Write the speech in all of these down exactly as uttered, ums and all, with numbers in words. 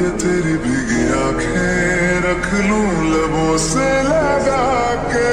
ये तेरी भीगी आंखें रख लूं लबों से लगा के।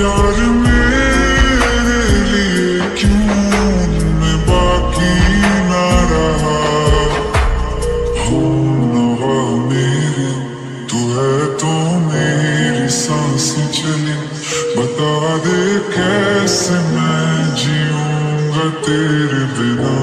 यार मेरे लिए क्यों मैं बाकी ना रहा हूँ नवा मेरे तू है तो मेरी सांस चले बता दे कैसे मैं जीऊँगा तेरे बिना।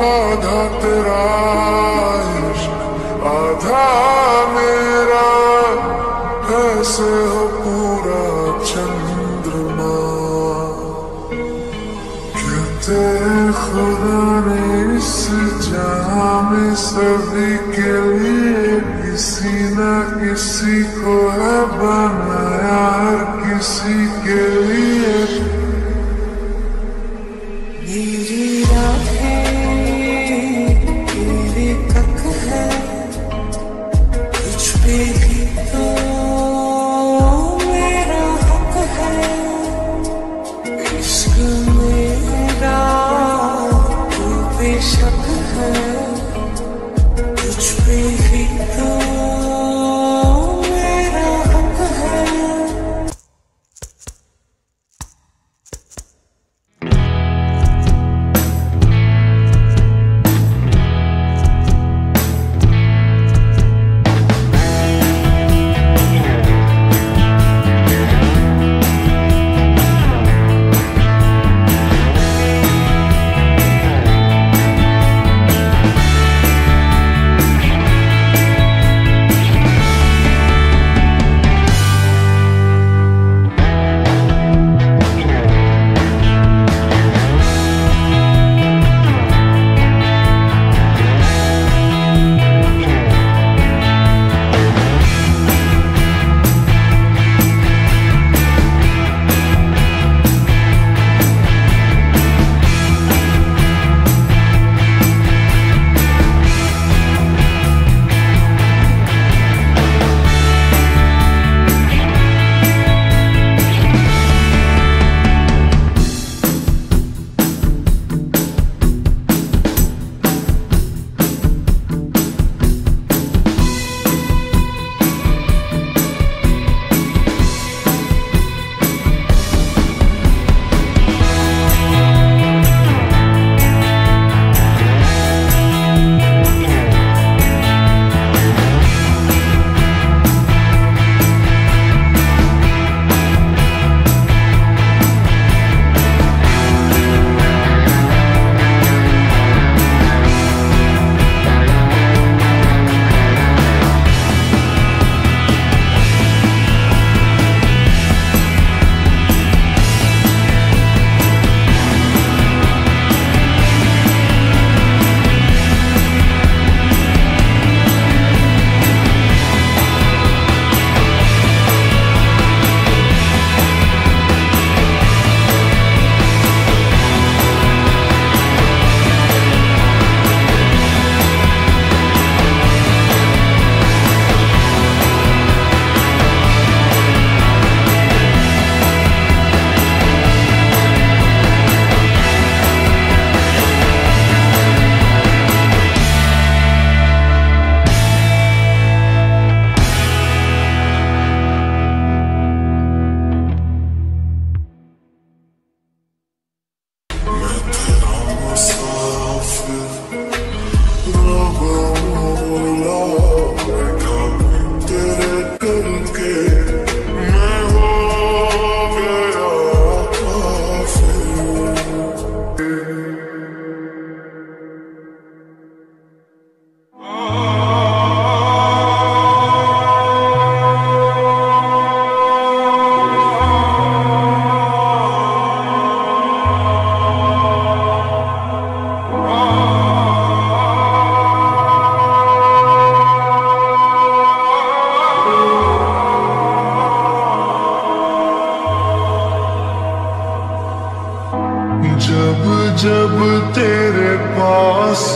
आधा तेरा इश्क आधा मेरा ऐसे हो पूरा चंद्रमा कहते खुदा ने इस जहां में सभी के लिए किसी न किसी को है बनाया हर किसी के लिए। मेरी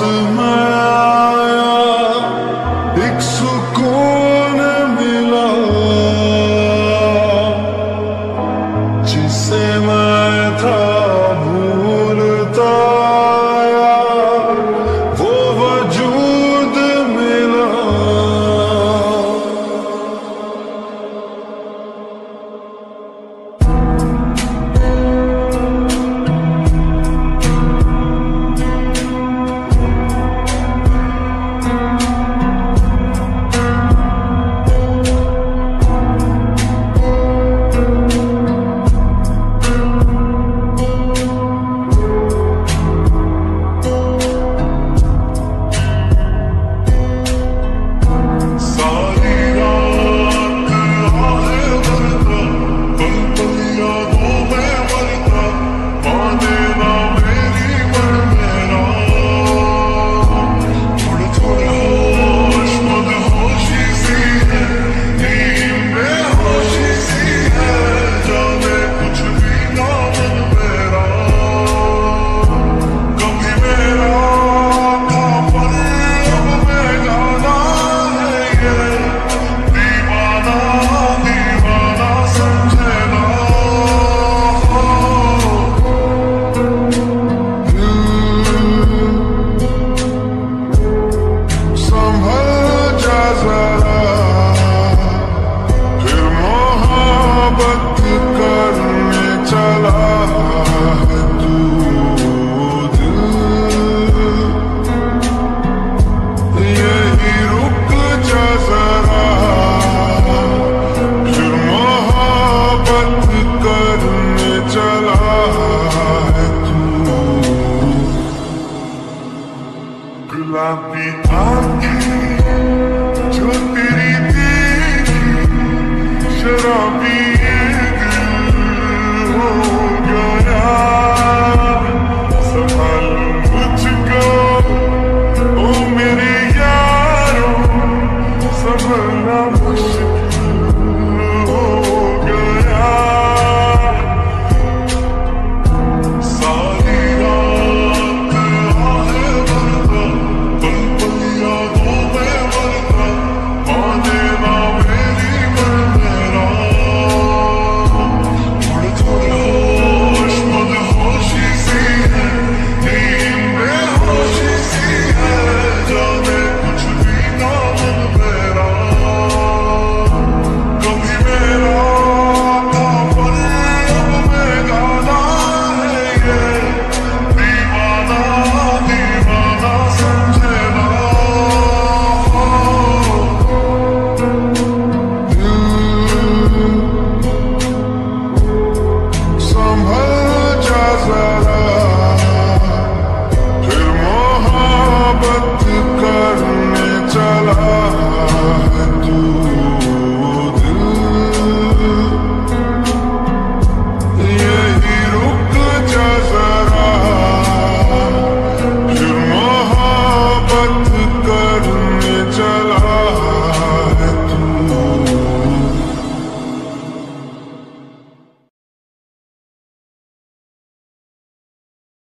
में आया, एक सुकून मिला जिसे मैं था भूलता आया, वो वजूद मिला। गुलाबी आँखें जो तेरी देखी, शराबी दिल हो गया। संभाल मुझको ओ मेरे यारों, संभलना मुश्किल।